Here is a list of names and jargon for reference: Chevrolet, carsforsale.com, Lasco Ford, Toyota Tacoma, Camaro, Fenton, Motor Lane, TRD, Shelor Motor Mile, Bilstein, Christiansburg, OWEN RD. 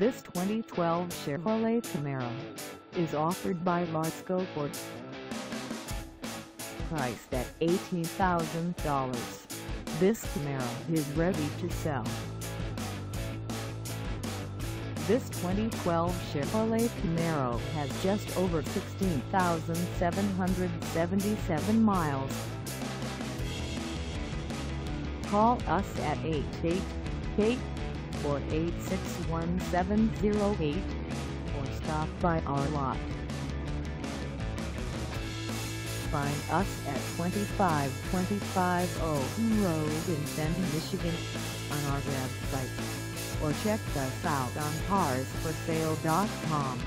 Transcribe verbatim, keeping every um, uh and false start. This twenty twelve Chevrolet Camaro is offered by Lasco Ford. Priced at eighteen thousand dollars, this Camaro is ready to sell. This twenty twelve Chevrolet Camaro has just over sixteen thousand seven hundred seventy-seven miles. Call us at eight eight eight, four eight six, one seven zero eight or stop by our lot. Find us at twenty-five twenty-five Oaken Road in Fenton, Michigan on our website, or check us out on cars for sale dot com.